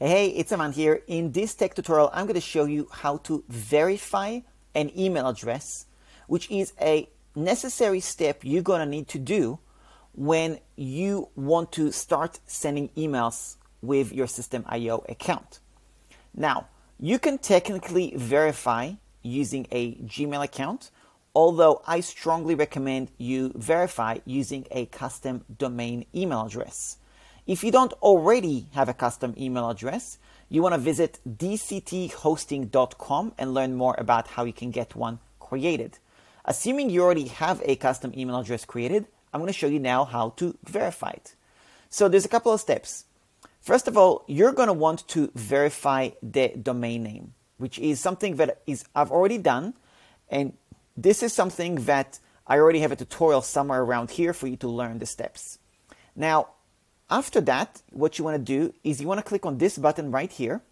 Hey, it's Eran here. In this tech tutorial, I'm going to show you how to verify an email address, which is a necessary step you're going to need to do when you want to start sending emails with your Systeme.io account. Now, you can technically verify using a Gmail account, although I strongly recommend you verify using a custom domain email address. If you don't already have a custom email address, you want to visit dcthosting.com and learn more about how you can get one created. Assuming you already have a custom email address created, I'm going to show you now how to verify it. So there's a couple of steps. First of all, you're going to want to verify the domain name, which is something that I've already done. And this is something that I already have a tutorial somewhere around here for you to learn the steps. Now, after that, what you want to do is you want to click on this button right here,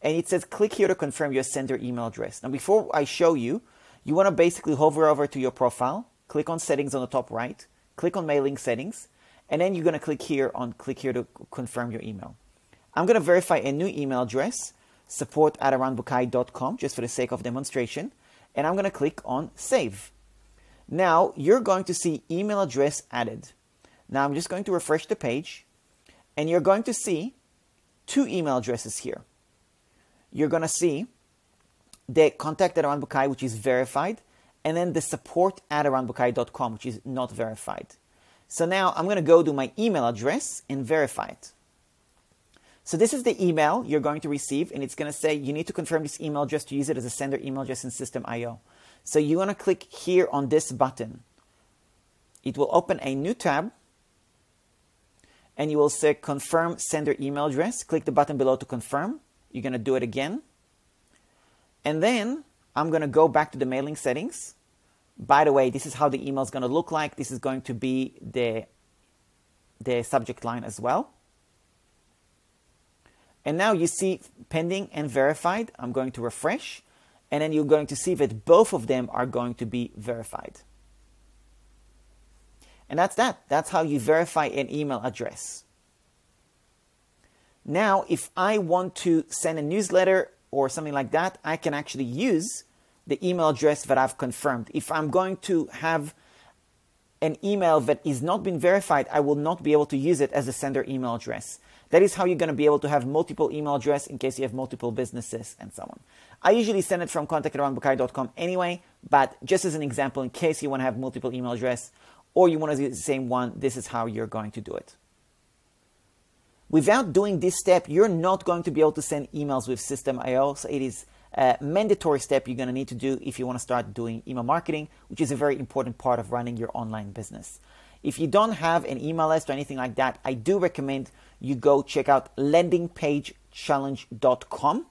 and it says click here to confirm your sender email address. Now, before I show you, you want to basically hover over to your profile, click on settings on the top right, click on mailing settings, and then you're going to click here on click here to confirm your email. I'm going to verify a new email address, support@eranbucai.com, just for the sake of demonstration, and I'm going to click on save. Now, you're going to see email address added. Now, I'm just going to refresh the page. And you're going to see two email addresses here. You're going to see the contact at Eran Bucai, which is verified, and then the support@eranbucai.com, which is not verified. So now I'm going to go to my email address and verify it. So this is the email you're going to receive, and it's going to say you need to confirm this email address to use it as a sender email address in Systeme.io. So you want to click here on this button. It will open a new tab, and you will say confirm sender email address. Click the button below to confirm. You're going to do it again. And then I'm going to go back to the mailing settings. By the way, this is how the email is going to look like. This is going to be the subject line as well. And now you see pending and verified. I'm going to refresh. And then you're going to see that both of them are going to be verified. And that's that. That's how you verify an email address. Now, if I want to send a newsletter or something like that, I can actually use the email address that I've confirmed. If I'm going to have an email that is not been verified, I will not be able to use it as a sender email address. That is how you're going to be able to have multiple email addresses in case you have multiple businesses and so on. I usually send it from contact@eranbucai.com anyway, but just as an example, in case you want to have multiple email addresses, or you want to do the same one, this is how you're going to do it. Without doing this step, you're not going to be able to send emails with Systeme.io, so it is a mandatory step you're going to need to do if you want to start doing email marketing, which is a very important part of running your online business. If you don't have an email list or anything like that, I do recommend you go check out landingpagechallenge.com.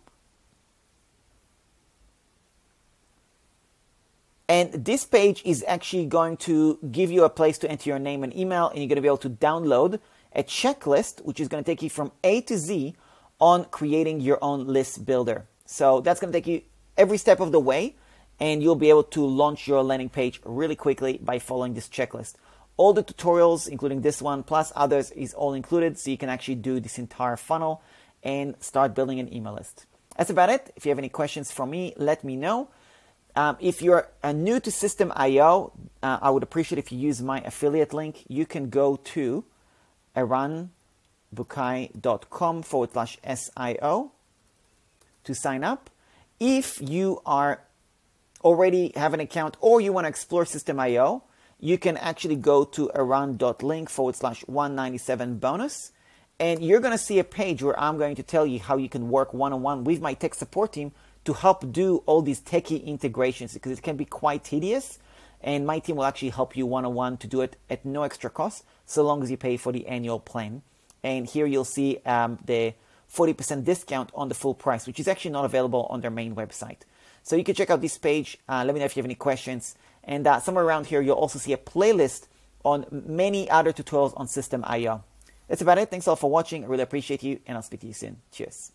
And this page is actually going to give you a place to enter your name and email, and you're going to be able to download a checklist, which is going to take you from A to Z on creating your own list builder. So that's going to take you every step of the way, and you'll be able to launch your landing page really quickly by following this checklist. All the tutorials, including this one, plus others, is all included, so you can actually do this entire funnel and start building an email list. That's about it. If you have any questions for me, let me know. If you're new to Systeme.io, I would appreciate if you use my affiliate link. You can go to eranbucai.com/SIO to sign up. If you already have an account or you want to explore Systeme.io, you can actually go to eran.link /197bonus. And you're going to see a page where I'm going to tell you how you can work one-on-one with my tech support team to help do all these techie integrations, because it can be quite tedious, and my team will actually help you one-on-one to do it at no extra cost, so long as you pay for the annual plan. And here you'll see the 40% discount on the full price, which is actually not available on their main website. So you can check out this page. Let me know if you have any questions. And somewhere around here, you'll also see a playlist on many other tutorials on Systeme.io. That's about it. Thanks all for watching. I really appreciate you, and I'll speak to you soon. Cheers.